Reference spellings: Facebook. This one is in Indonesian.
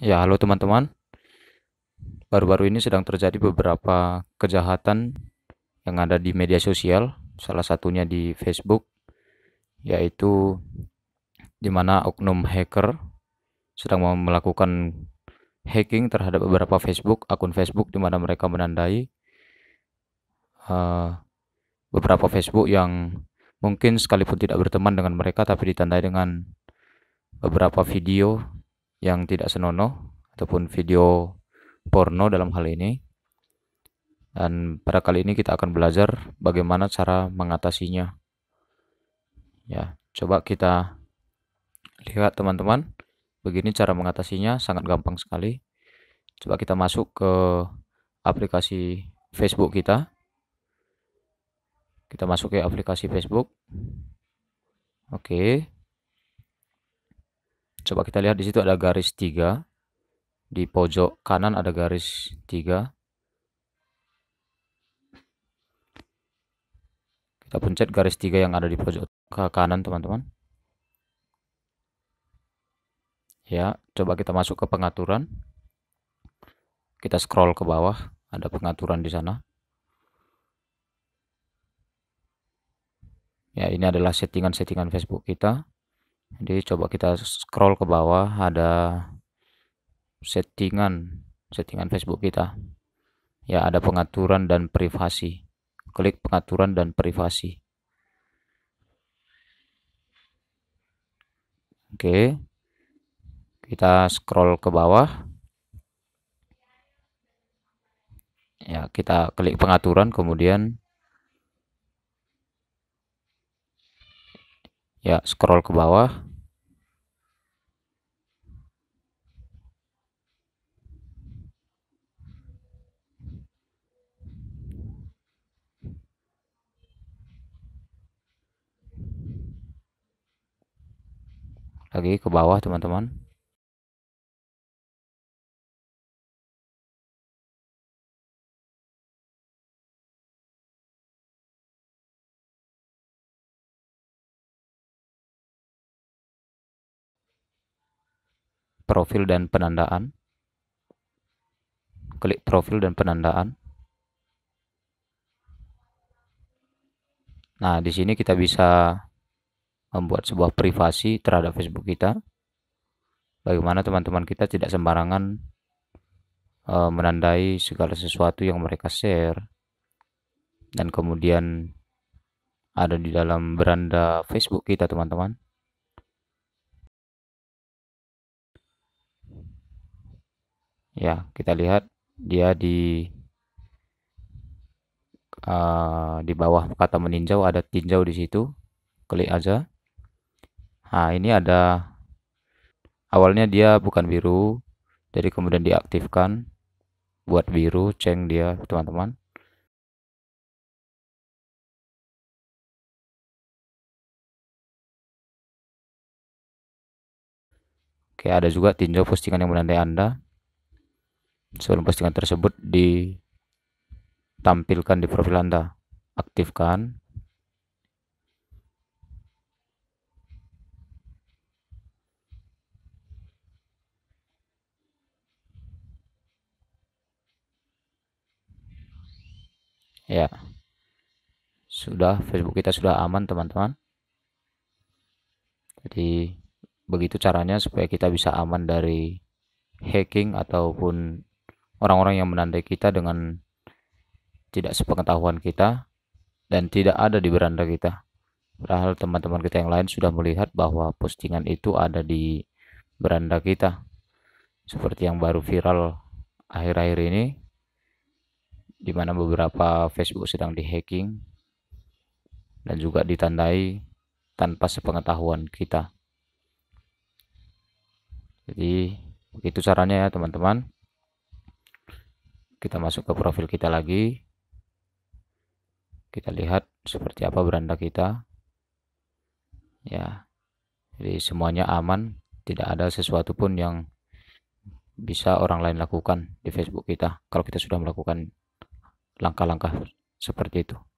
Ya, halo teman-teman. Baru-baru ini sedang terjadi beberapa kejahatan yang ada di media sosial, salah satunya di Facebook, yaitu di mana oknum hacker sedang melakukan hacking terhadap beberapa akun Facebook di mana mereka menandai beberapa Facebook yang mungkin sekalipun tidak berteman dengan mereka, tapi ditandai dengan beberapa video yang tidak senonoh ataupun video porno dalam hal ini. Dan pada kali ini kita akan belajar bagaimana cara mengatasinya. Ya, coba kita lihat teman-teman. Begini cara mengatasinya, sangat gampang sekali. Coba kita masuk ke aplikasi Facebook kita. Kita masuk ke aplikasi Facebook. Oke. Coba kita lihat di situ ada garis 3. Di pojok kanan ada garis 3. Kita pencet garis 3 yang ada di pojok ke kanan, teman-teman. Ya, coba kita masuk ke pengaturan. Kita scroll ke bawah, ada pengaturan di sana. Ya, ini adalah settingan-settingan Facebook kita. Jadi coba kita scroll ke bawah, ada settingan Facebook kita. Ya, ada pengaturan dan privasi. Klik pengaturan dan privasi. Oke. Kita scroll ke bawah. Ya, kita klik pengaturan, kemudian ya, scroll ke bawah. Lagi ke bawah, teman-teman. Profil dan penandaan. Klik profil dan penandaan. Nah, di sini kita bisa membuat sebuah privasi terhadap Facebook kita. Bagaimana teman-teman kita tidak sembarangan menandai segala sesuatu yang mereka share, dan kemudian ada di dalam beranda Facebook kita, teman-teman. Ya, kita lihat dia di bawah kata meninjau, ada tinjau di situ. Klik aja. Nah, ini ada, awalnya dia bukan biru, jadi kemudian diaktifkan buat biru, ceng dia, teman-teman. Oke, ada juga tinjau postingan yang menandai Anda. Sebelum postingan tersebut ditampilkan di profil Anda, aktifkan. Ya, sudah, Facebook kita sudah aman, teman-teman. Jadi begitu caranya supaya kita bisa aman dari hacking ataupun orang-orang yang menandai kita dengan tidak sepengetahuan kita dan tidak ada di beranda kita. Padahal teman-teman kita yang lain sudah melihat bahwa postingan itu ada di beranda kita. Seperti yang baru viral akhir-akhir ini, di mana beberapa Facebook sedang dihacking dan juga ditandai tanpa sepengetahuan kita. Jadi begitu caranya ya teman-teman. Kita masuk ke profil kita lagi. Kita lihat seperti apa beranda kita. Ya, jadi semuanya aman, tidak ada sesuatu pun yang bisa orang lain lakukan di Facebook kita kalau kita sudah melakukan langkah-langkah seperti itu.